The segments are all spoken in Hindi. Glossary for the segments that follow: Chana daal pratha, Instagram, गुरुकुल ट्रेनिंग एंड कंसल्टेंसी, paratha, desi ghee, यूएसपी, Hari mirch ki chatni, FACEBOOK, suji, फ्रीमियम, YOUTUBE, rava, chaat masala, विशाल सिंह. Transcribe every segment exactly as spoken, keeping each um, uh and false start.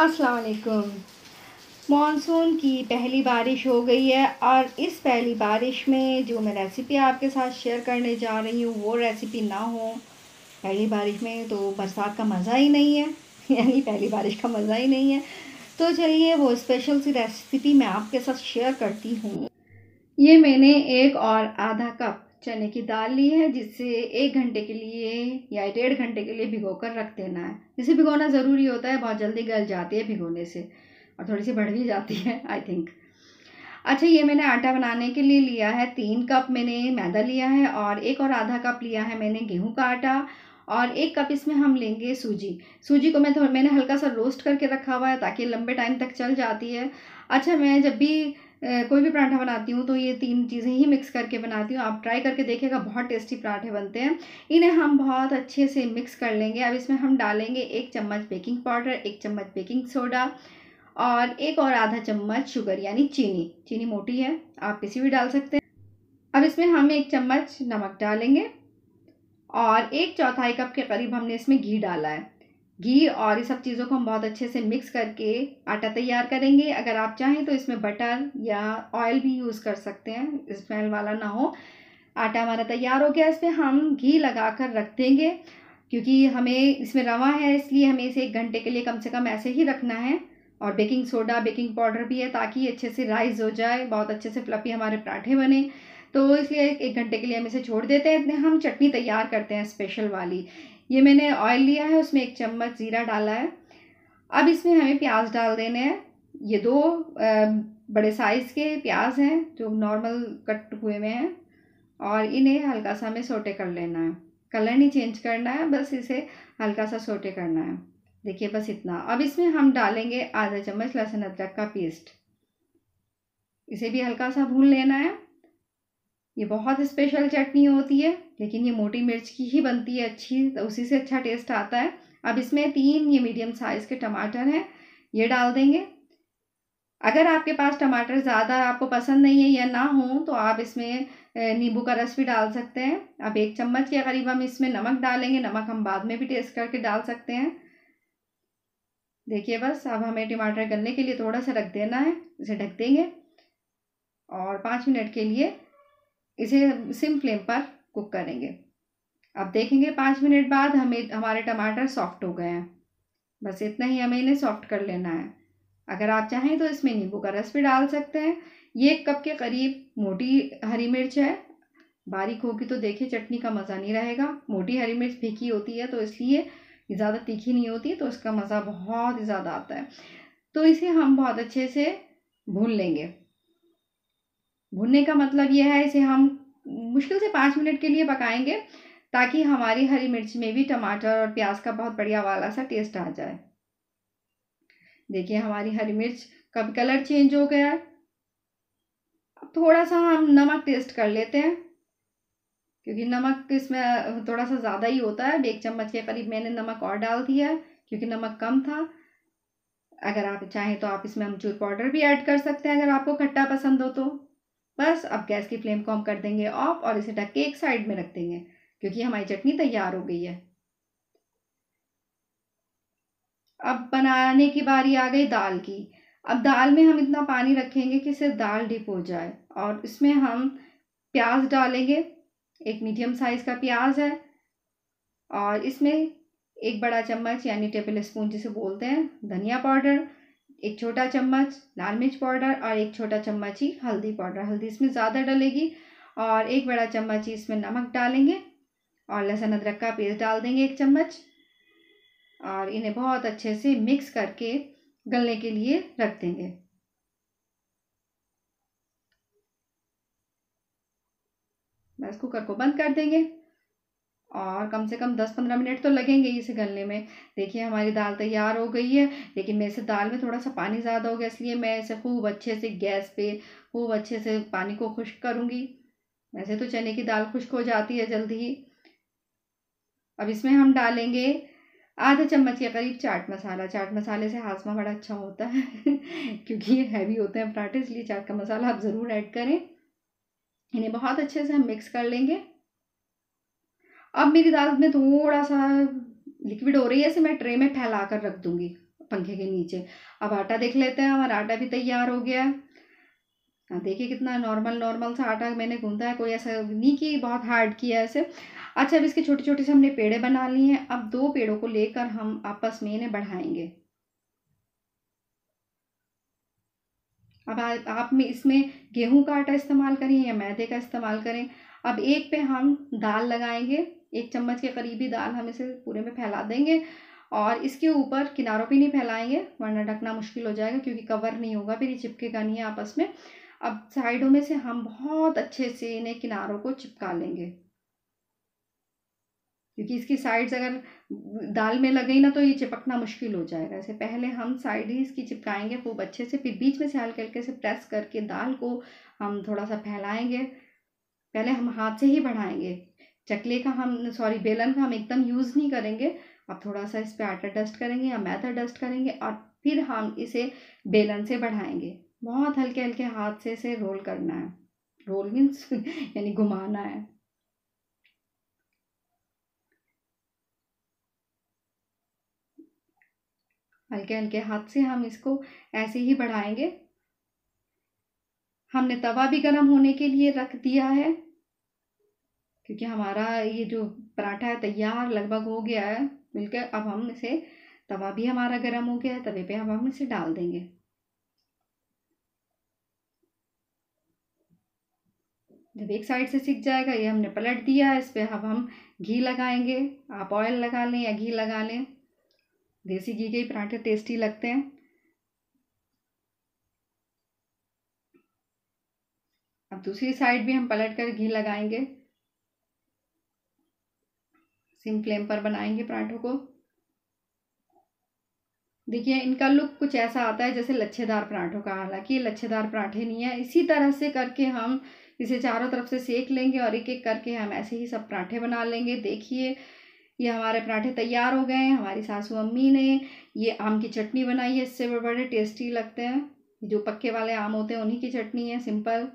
अस्सलाम वालेकुम। मॉनसून की पहली बारिश हो गई है और इस पहली बारिश में जो मैं रेसिपी आपके साथ शेयर करने जा रही हूँ वो रेसिपी ना हो पहली बारिश में तो बरसात का मज़ा ही नहीं है, यानी पहली बारिश का मज़ा ही नहीं है। तो चलिए वो स्पेशल सी रेसिपी मैं आपके साथ शेयर करती हूँ। ये मैंने एक और आधा कप चने की दाल ली है जिसे एक घंटे के लिए या डेढ़ घंटे के लिए भिगो कर रख देना है। इसे भिगोना ज़रूरी होता है, बहुत जल्दी गल जाती है भिगोने से और थोड़ी सी बढ़ भी जाती है आई थिंक। अच्छा, ये मैंने आटा बनाने के लिए लिया है तीन कप मैंने मैदा लिया है और एक और आधा कप लिया है मैंने गेहूँ का आटा और एक कप इसमें हम लेंगे सूजी। सूजी को मैं मैंने हल्का सा रोस्ट करके रखा हुआ है ताकि लंबे टाइम तक चल जाती है। अच्छा, मैं जब भी कोई भी पराठा बनाती हूँ तो ये तीन चीज़ें ही मिक्स करके बनाती हूँ। आप ट्राई करके देखिएगा, बहुत टेस्टी पराठे बनते हैं। इन्हें हम बहुत अच्छे से मिक्स कर लेंगे। अब इसमें हम डालेंगे एक चम्मच बेकिंग पाउडर, एक चम्मच बेकिंग सोडा और एक और आधा चम्मच शुगर यानी चीनी। चीनी मोटी है, आप किसी भी डाल सकते हैं। अब इसमें हम एक चम्मच नमक डालेंगे और एक चौथाई कप के करीब हमने इसमें घी डाला है। घी और ये सब चीज़ों को हम बहुत अच्छे से मिक्स करके आटा तैयार करेंगे। अगर आप चाहें तो इसमें बटर या ऑयल भी यूज़ कर सकते हैं, स्मेल वाला ना हो। आटा हमारा तैयार हो गया, इस पर हम घी लगा कर रख देंगे क्योंकि हमें इसमें रवा है इसलिए हमें इसे एक घंटे के लिए कम से कम ऐसे ही रखना है। और बेकिंग सोडा बेकिंग पाउडर भी है ताकि अच्छे से राइज हो जाए, बहुत अच्छे से फ्लफी हमारे पराठे बने। तो इसलिए एक घंटे के लिए हम इसे छोड़ देते हैं। इतने हम चटनी तैयार करते हैं स्पेशल वाली। ये मैंने ऑयल लिया है, उसमें एक चम्मच ज़ीरा डाला है। अब इसमें हमें प्याज डाल देने हैं। ये दो बड़े साइज़ के प्याज हैं जो नॉर्मल कट हुए में हैं और इन्हें हल्का सा हमें सोटे कर लेना है। कलर नहीं चेंज करना है, बस इसे हल्का सा सोटे करना है। देखिए बस इतना। अब इसमें हम डालेंगे आधा चम्मच लहसुन अदरक का पेस्ट, इसे भी हल्का सा भून लेना है। ये बहुत स्पेशल चटनी होती है लेकिन ये मोटी मिर्च की ही बनती है अच्छी, तो उसी से अच्छा टेस्ट आता है। अब इसमें तीन ये मीडियम साइज़ के टमाटर हैं, ये डाल देंगे। अगर आपके पास टमाटर ज़्यादा आपको पसंद नहीं है या ना हो तो आप इसमें नींबू का रस भी डाल सकते हैं। अब एक चम्मच के करीब हम इसमें नमक डालेंगे, नमक हम बाद में भी टेस्ट करके डाल सकते हैं। देखिए बस, अब हमें टमाटर गलने के लिए थोड़ा सा रख देना है। इसे ढक देंगे और पाँच मिनट के लिए इसे सिम फ्लेम पर कुक करेंगे। अब देखेंगे पाँच मिनट बाद हमें हमारे टमाटर सॉफ्ट हो गए हैं। बस इतना ही हमें इन्हें सॉफ्ट कर लेना है। अगर आप चाहें तो इसमें नींबू का रस भी डाल सकते हैं। ये एक कप के करीब मोटी हरी मिर्च है, बारीक होगी तो देखिए चटनी का मज़ा नहीं रहेगा। मोटी हरी मिर्च फीकी होती है तो इसलिए ज़्यादा तीखी नहीं होती, तो उसका मज़ा बहुत ही ज़्यादा आता है। तो इसे हम बहुत अच्छे से भून लेंगे। भुनने का मतलब यह है इसे हम मुश्किल से पाँच मिनट के लिए पकाएंगे ताकि हमारी हरी मिर्च में भी टमाटर और प्याज का बहुत बढ़िया वाला सा टेस्ट आ जाए। देखिए हमारी हरी मिर्च का कलर चेंज हो गया। अब थोड़ा सा हम नमक टेस्ट कर लेते हैं क्योंकि नमक इसमें थोड़ा सा ज़्यादा ही होता है। एक चम्मच के करीब मैंने नमक और डाल दिया है क्योंकि नमक कम था। अगर आप चाहें तो आप इसमें अमचूर पाउडर भी ऐड कर सकते हैं अगर आपको खट्टा पसंद हो तो। बस अब गैस की फ्लेम को हम कर देंगे ऑफ और इसे ढक के एक साइड में रख देंगे क्योंकि हमारी चटनी तैयार हो गई है। अब बनाने की बारी आ गई दाल की। अब दाल में हम इतना पानी रखेंगे कि सिर्फ दाल डिप हो जाए और इसमें हम प्याज डालेंगे। एक मीडियम साइज़ का प्याज है और इसमें एक बड़ा चम्मच यानी टेबल स्पून जिसे बोलते हैं धनिया पाउडर, एक छोटा चम्मच लाल मिर्च पाउडर और एक छोटा चम्मच ही हल्दी पाउडर। हल्दी इसमें ज़्यादा डलेगी और एक बड़ा चम्मच ही इसमें नमक डालेंगे और लहसुन अदरक का पेस्ट डाल देंगे एक चम्मच और इन्हें बहुत अच्छे से मिक्स करके गलने के लिए रख देंगे। बस कुकर को बंद कर देंगे और कम से कम दस पंद्रह मिनट तो लगेंगे इसे गलने में। देखिए हमारी दाल तैयार हो गई है लेकिन मेरे से दाल में थोड़ा सा पानी ज़्यादा हो गया इसलिए मैं इसे खूब अच्छे से गैस पे खूब अच्छे से पानी को खुश्क करूँगी। वैसे तो चने की दाल खुश्क हो जाती है जल्दी ही। अब इसमें हम डालेंगे आधा चम्मच के करीब चाट मसाला। चाट मसाले से हाजमा बड़ा अच्छा होता है क्योंकि ये हैवी होते हैं पराठे, इसलिए चाट का मसाला आप ज़रूर ऐड करें। इन्हें बहुत अच्छे से हम मिक्स कर लेंगे। अब मेरी दाल में थोड़ा सा लिक्विड हो रही है, इसे मैं ट्रे में फैला कर रख दूँगी पंखे के नीचे। अब आटा देख लेते हैं, हमारा आटा भी तैयार हो गया है। देखिए कितना नॉर्मल नॉर्मल सा आटा मैंने गूंदा है, कोई ऐसा नहीं कि बहुत हार्ड किया है ऐसे। अच्छा, अब इसके छोटे छोटे से हमने पेड़े बना लिए हैं। अब दो पेड़ों को लेकर हम आपस में इन्हें बढ़ाएंगे। अब आ, आप में इसमें गेहूं का आटा इस्तेमाल करें या मैदे का इस्तेमाल करें। अब एक पे हम दाल लगाएंगे, एक चम्मच के करीबी दाल हम इसे पूरे में फैला देंगे और इसके ऊपर किनारों पे नहीं फैलाएंगे वरना ढकना मुश्किल हो जाएगा, क्योंकि कवर नहीं होगा फिर ये चिपकेगा नहीं आपस में। अब साइडों में से हम बहुत अच्छे से इन्हें किनारों को चिपका लेंगे, क्योंकि इसकी साइड्स अगर दाल में लगे ना तो ये चिपकना मुश्किल हो जाएगा। ऐसे पहले हम साइड ही इसकी चिपकाएंगे खूब अच्छे से, फिर बीच में से हल्के हल्के से प्रेस करके दाल को हम थोड़ा सा फैलाएंगे। पहले हम हाथ से ही बढ़ाएंगे, चकले का हम सॉरी बेलन का हम एकदम यूज़ नहीं करेंगे। अब थोड़ा सा इस पर आटा डस्ट करेंगे या मैदा डस्ट करेंगे और फिर हम इसे बेलन से बढ़ाएंगे। बहुत हल्के हल्के हाथ से इसे रोल करना है, रोल मीन्स यानी घुमाना है। हल्के हल्के हाथ से हम इसको ऐसे ही बढ़ाएंगे। हमने तवा भी गर्म होने के लिए रख दिया है, क्योंकि हमारा ये जो पराठा है तैयार लगभग हो गया है मिलकर। अब हम इसे, तवा भी हमारा गर्म हो गया है, तवे पे अब हम इसे डाल देंगे। जब एक साइड से सिक जाएगा, ये हमने पलट दिया है, इस पे अब हम घी लगाएंगे। आप ऑयल लगा लें या घी लगा लें, देसी घी के ही पराठे टेस्टी लगते हैं। अब दूसरी साइड भी हम पलट कर घी लगाएंगे। सिम फ्लेम पर बनाएंगे पराठों को। देखिए इनका लुक कुछ ऐसा आता है जैसे लच्छेदार पराठों का, हालांकि ये लच्छेदार पराठे नहीं है। इसी तरह से करके हम इसे चारों तरफ से सेक लेंगे और एक एक करके हम ऐसे ही सब पराठे बना लेंगे। देखिए ये हमारे पराठे तैयार हो गए हैं। हमारी सासू अम्मी ने ये आम की चटनी बनाई है, इससे बड़े टेस्टी लगते हैं। जो पक्के वाले आम होते हैं उन्हीं की चटनी है, सिंपल।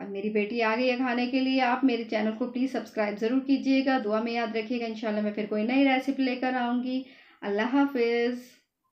अब मेरी बेटी आ गई है खाने के लिए। आप मेरे चैनल को प्लीज़ सब्सक्राइब ज़रूर कीजिएगा, दुआ में याद रखिएगा। इंशाल्लाह मैं फिर कोई नई रेसिपी लेकर आऊँगी। अल्लाह हाफिज़।